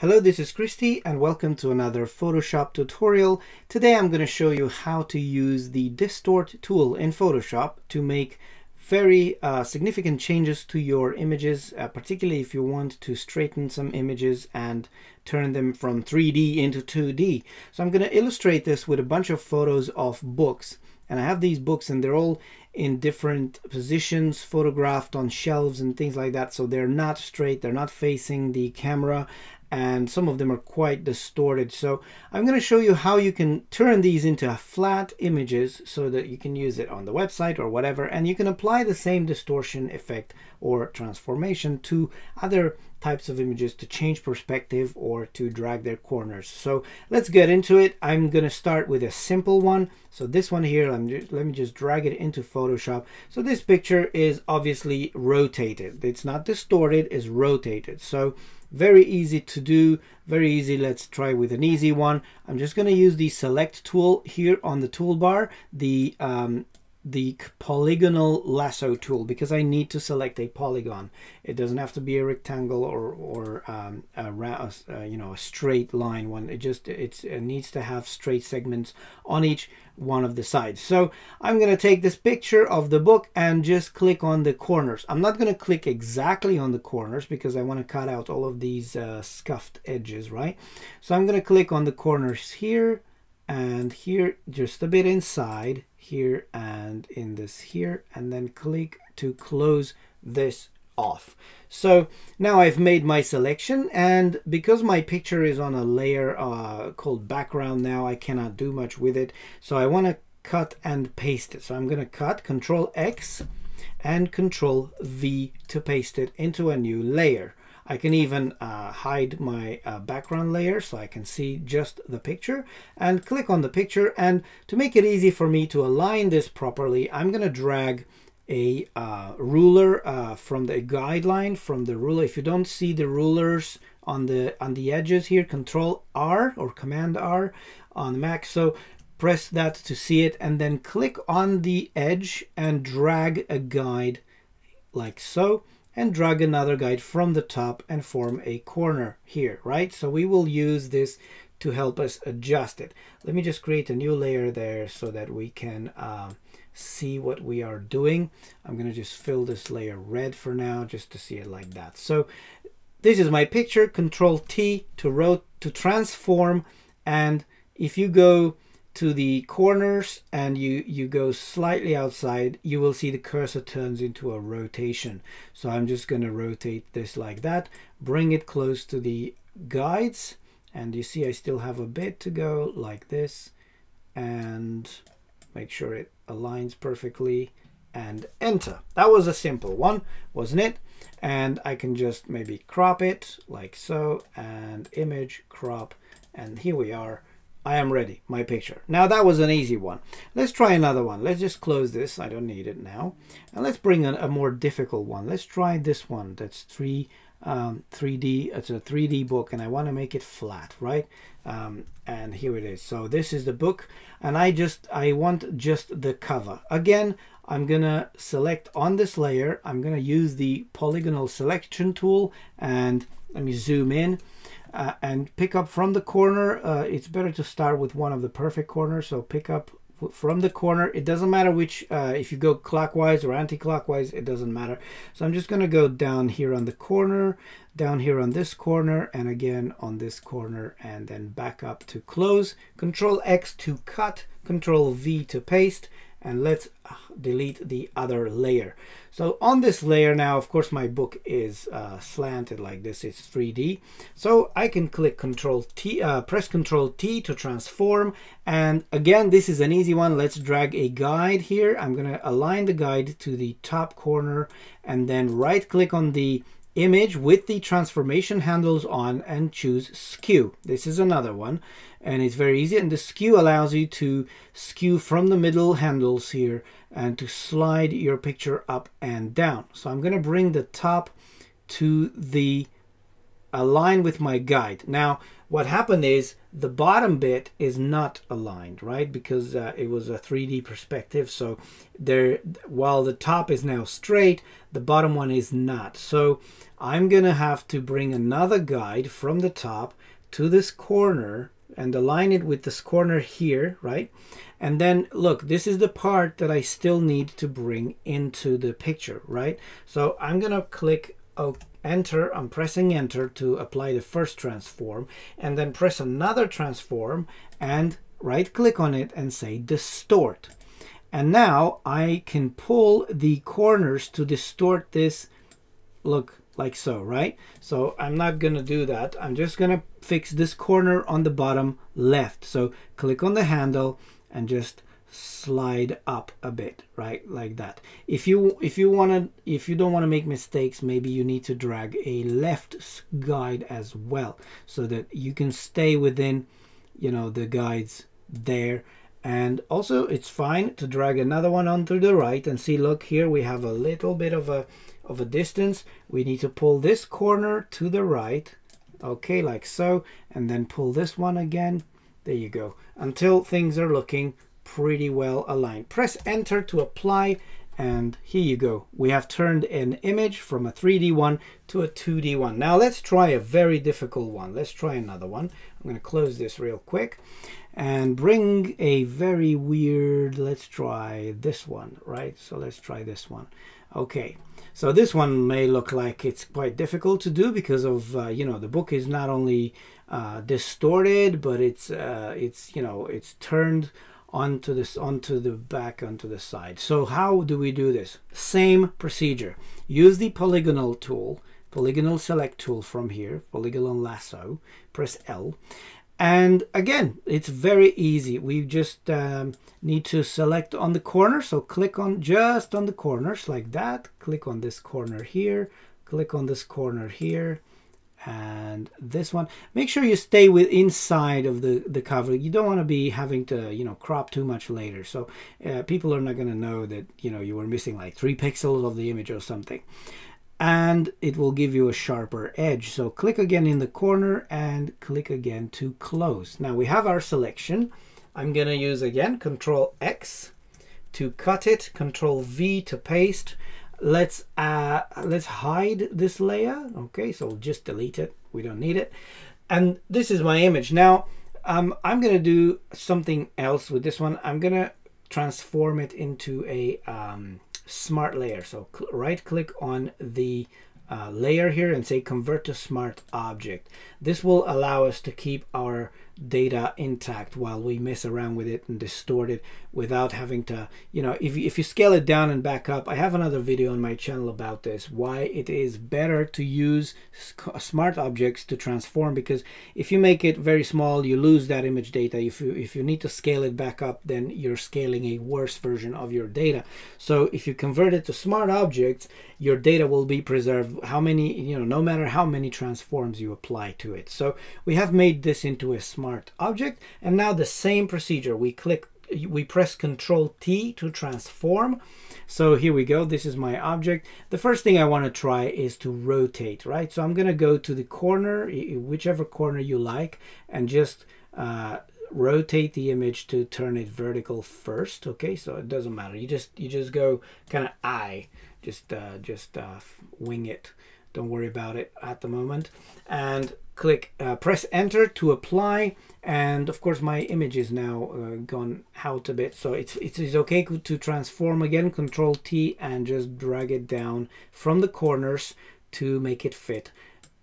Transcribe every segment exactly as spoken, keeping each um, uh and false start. Hello, this is Christy and welcome to another Photoshop tutorial. Today I'm going to show you how to use the distort tool in Photoshop to make very uh, significant changes to your images, uh, particularly if you want to straighten some images and turn them from three D into two D. So I'm going to illustrate this with a bunch of photos of books. And I have these books and they're all in different positions, photographed on shelves and things like that. So they're not straight, they're not facing the camera, and some of them are quite distorted. So I'm going to show you how you can turn these into flat images so that you can use it on the website or whatever, and you can apply the same distortion effect or transformation to other types of images to change perspective or to drag their corners. So let's get into it. I'm going to start with a simple one. So this one here, I'm just, let me just drag it into Photoshop. So this picture is obviously rotated. It's not distorted, it's rotated. So very easy to do, very easy. Let's try with an easy one. I'm just going to use the select tool here on the toolbar, the um, the polygonal lasso tool, because I need to select a polygon. It doesn't have to be a rectangle or, or um, a round, uh, you know, a straight line one. It just it's, it needs to have straight segments on each one of the sides. So I'm going to take this picture of the book and just click on the corners. I'm not going to click exactly on the corners because I want to cut out all of these uh, scuffed edges, right? So I'm going to click on the corners here and here, just a bit inside here and in this here, and then click to close this off. So now I've made my selection, and because my picture is on a layer uh, called background now, I cannot do much with it. So I want to cut and paste it. So I'm going to cut, Control X and Control V to paste it into a new layer. I can even uh, hide my uh, background layer so I can see just the picture, and click on the picture. And to make it easy for me to align this properly, I'm going to drag a uh, ruler uh, from the guideline, from the ruler. If you don't see the rulers on the on the edges here, Control R or Command R on Mac. So press that to see it, and then click on the edge and drag a guide like so, and drag another guide from the top and form a corner here, right? So we will use this to help us adjust it. Let me just create a new layer there so that we can uh, see what we are doing. I'm gonna just fill this layer red for now just to see it like that. So this is my picture, Control T to rotate, to transform. And if you go to the corners and you you go slightly outside, you will see the cursor turns into a rotation. So I'm just going to rotate this like that, bring it close to the guides, and you see I still have a bit to go like this, and make sure it aligns perfectly and enter. That was a simple one, wasn't it? And I can just maybe crop it like so, and image crop, and here we are. I am ready, my picture. Now that was an easy one. Let's try another one. Let's just close this, I don't need it now. And let's bring a more difficult one. Let's try this one that's three, um, three D, it's a three D book, and I wanna make it flat, right? Um, and here it is. So this is the book, and I just, I want just the cover. Again, I'm gonna select on this layer, I'm gonna use the polygonal selection tool, and let me zoom in. Uh, and pick up from the corner. Uh, it's better to start with one of the perfect corners. So pick up from the corner. It doesn't matter which, uh, if you go clockwise or anti-clockwise, it doesn't matter. So I'm just going to go down here on the corner, down here on this corner, and again on this corner, and then back up to close. Control X to cut, Control V to paste, and let's delete the other layer. So on this layer now, of course, my book is uh, slanted like this, it's three D. So I can click Control T, uh, press Control T to transform. And again, this is an easy one. Let's drag a guide here. I'm gonna align the guide to the top corner, and then right click on the image with the transformation handles on and choose skew. This is another one, and it's very easy. And the skew allows you to skew from the middle handles here and to slide your picture up and down. So I'm going to bring the top to the align with my guide. Now what happened is the bottom bit is not aligned, right? Because uh, it was a three D perspective. So there, while the top is now straight, the bottom one is not. So I'm gonna have to bring another guide from the top to this corner and align it with this corner here, right? And then look, this is the part that I still need to bring into the picture, right? So I'm gonna click OK. Enter, I'm pressing enter to apply the first transform, and then press another transform and right click on it and say distort. And now I can pull the corners to distort this, look like so, right? So I'm not gonna do that. I'm just gonna fix this corner on the bottom left. So click on the handle and just slide up a bit, right, like that. If you if you want to, if you don't want to make mistakes, maybe you need to drag a left guide as well, so that you can stay within, you know, the guides there. And also it's fine to drag another one onto the right and see, look, here we have a little bit of a of a distance. We need to pull this corner to the right, okay, like so, and then pull this one again. There you go, until things are looking pretty well aligned. Press enter to apply, and here you go. We have turned an image from a three D one to a two D one. Now let's try a very difficult one. Let's try another one. I'm going to close this real quick and bring a very weird, let's try this one, right? So let's try this one. Okay, so this one may look like it's quite difficult to do because of, uh, you know, the book is not only uh, distorted, but it's, uh, it's, you know, it's turned onto this, onto the back, onto the side. So how do we do this? Same procedure. Use the polygonal tool, polygonal select tool from here, polygonal lasso, press L. And again, it's very easy. We just um, need to select on the corner. So click on just on the corners like that. Click on this corner here, click on this corner here, and this one. Make sure you stay with inside of the the cover. You don't want to be having to, you know, crop too much later, so uh, people are not going to know that, you know, you were missing like three pixels of the image or something, and it will give you a sharper edge. So click again in the corner and click again to close. Now we have our selection. I'm going to use again Control X to cut it, Control V to paste. Let's uh let's hide this layer. Okay, so we'll just delete it, we don't need it. And this is my image now. um I'm gonna do something else with this one. I'm gonna transform it into a um smart layer. So right click on the uh, layer here and say convert to smart object. This will allow us to keep our data intact while we mess around with it and distort it without having to, you know, if, if you scale it down and back up. I have another video on my channel about this, why it is better to use smart objects to transform, because if you make it very small, you lose that image data. If you, if you need to scale it back up, then you're scaling a worse version of your data. So if you convert it to smart objects, your data will be preserved, how many, you know, no matter how many transforms you apply to it. So we have made this into a smart object. And now the same procedure, we click, we press Control T to transform. So here we go, this is my object. The first thing I want to try is to rotate, right? So I'm going to go to the corner, whichever corner you like, and just uh, rotate the image to turn it vertical first. Okay, so it doesn't matter, you just you just go kind of eye, just uh, just uh, wing it, don't worry about it at the moment. And click, uh, press enter to apply. And of course my image is now uh, gone out a bit, so it's, it is okay to transform again, Control T, and just drag it down from the corners to make it fit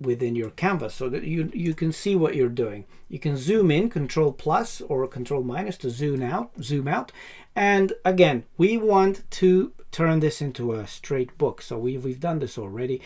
within your canvas so that you, you can see what you're doing. You can zoom in, Control plus or Control minus to zoom out, zoom out. And again, we want to turn this into a straight book. So we, we've done this already.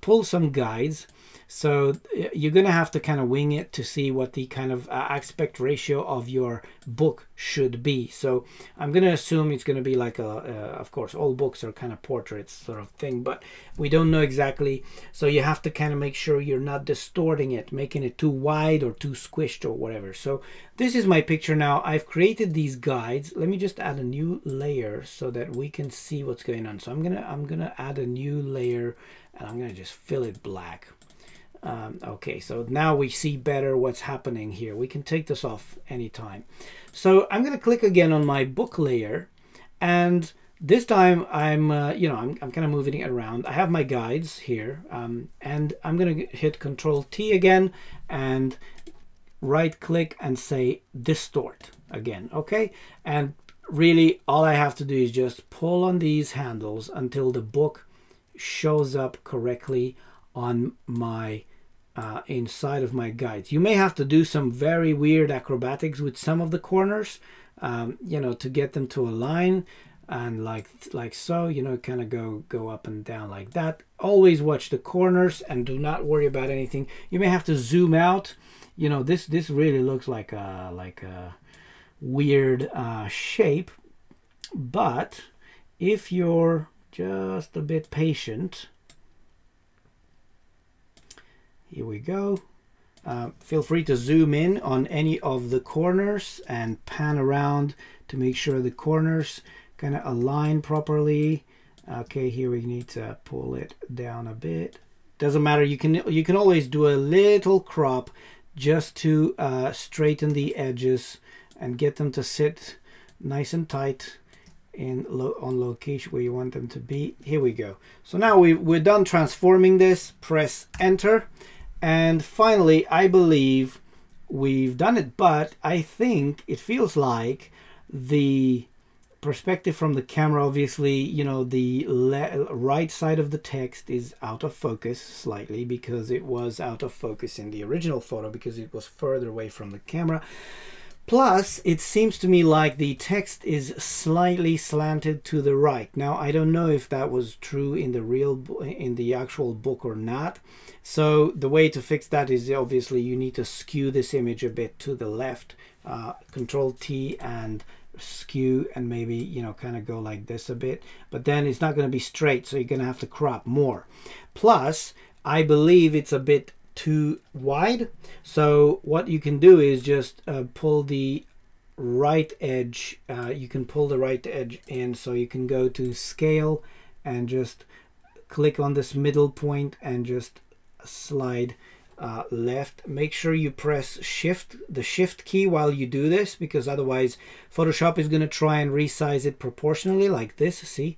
Pull some guides. So you're going to have to kind of wing it to see what the kind of uh, aspect ratio of your book should be. So I'm going to assume it's going to be like a, uh, of course, all books are kind of portraits sort of thing, but we don't know exactly. So you have to kind of make sure you're not distorting it, making it too wide or too squished or whatever. So this is my picture now. I've created these guides. Let me just add a new layer so that we can see what's going on. So I'm going to, I'm going to add a new layer, and I'm going to just fill it black. Um, okay, so now we see better what's happening here. We can take this off anytime. So I'm going to click again on my book layer, and this time I'm, uh, you know, I'm, I'm kind of moving it around. I have my guides here, um, and I'm going to hit Control T again and right click and say distort again. Okay, and really all I have to do is just pull on these handles until the book shows up correctly on my Uh, inside of my guides. You may have to do some very weird acrobatics with some of the corners, um, you know, to get them to align, and like like so, you know, kind of go go up and down like that. Always watch the corners and do not worry about anything. You may have to zoom out. You know, this this really looks like a like a weird uh, shape, but if you're just a bit patient. Here we go. Uh, feel free to zoom in on any of the corners and pan around to make sure the corners kind of align properly. Okay, here we need to pull it down a bit. Doesn't matter. You can you can always do a little crop just to uh, straighten the edges and get them to sit nice and tight in lo on location where you want them to be. Here we go. So now we we're done transforming this. Press enter. And finally, I believe we've done it, but I think it feels like the perspective from the camera, obviously, you know, the le right side of the text is out of focus slightly because it was out of focus in the original photo because it was further away from the camera. Plus, it seems to me like the text is slightly slanted to the right. Now, I don't know if that was true in the real, in the actual book or not. So the way to fix that is obviously you need to skew this image a bit to the left. Uh, Control T and skew, and maybe, you know, kind of go like this a bit. But then it's not going to be straight, so you're going to have to crop more. Plus, I believe it's a bit too wide, so what you can do is just uh, pull the right edge, uh, you can pull the right edge in, so you can go to scale and just click on this middle point and just slide uh, left. Make sure you press shift, the shift key, while you do this, because otherwise Photoshop is going to try and resize it proportionally like this, see?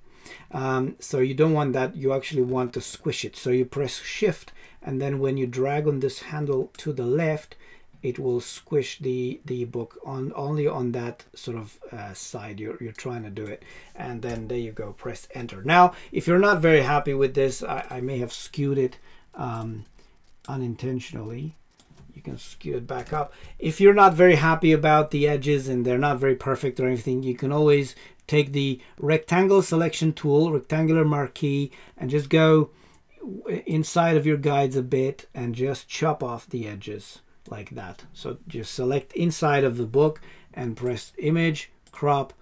Um, so you don't want that. You actually want to squish it. So you press shift, and then when you drag on this handle to the left, it will squish the the book on only on that sort of uh, side you're, you're trying to do it. And then there you go, press enter. Now, if you're not very happy with this, I, I may have skewed it um, unintentionally. You can skew it back up. If you're not very happy about the edges and they're not very perfect or anything, you can always take the rectangle selection tool, rectangular marquee, and just go inside of your guides a bit and just chop off the edges like that. So just select inside of the book and press image, crop,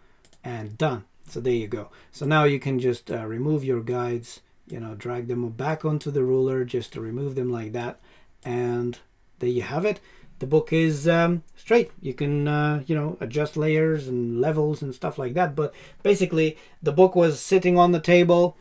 and done. So there you go. So now you can just uh, remove your guides, you know, drag them back onto the ruler just to remove them like that, and there you have it. The book is um, straight. You can uh, you know, adjust layers and levels and stuff like that, but basically the book was sitting on the table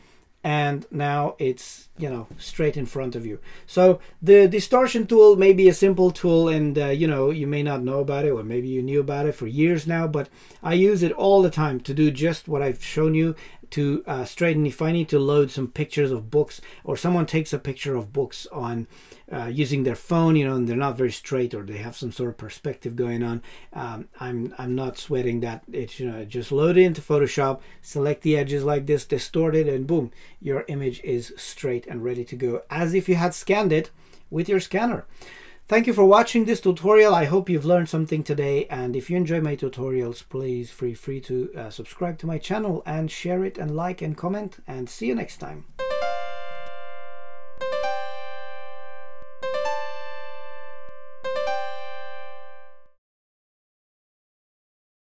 and now it's, you know, straight in front of you. So the distortion tool may be a simple tool, and uh, you know, you may not know about it, or maybe you knew about it for years now, but I use it all the time to do just what I've shown you, to uh, straighten. If I need to load some pictures of books, or someone takes a picture of books on uh, using their phone, you know, and they're not very straight, or they have some sort of perspective going on, um, I'm, I'm not sweating that. It's, you know, just load it into Photoshop, select the edges like this, distort it, and boom, your image is straight and ready to go, as if you had scanned it with your scanner. Thank you for watching this tutorial. I hope you've learned something today, and if you enjoy my tutorials, please feel free to uh, subscribe to my channel and share it and like and comment, and see you next time.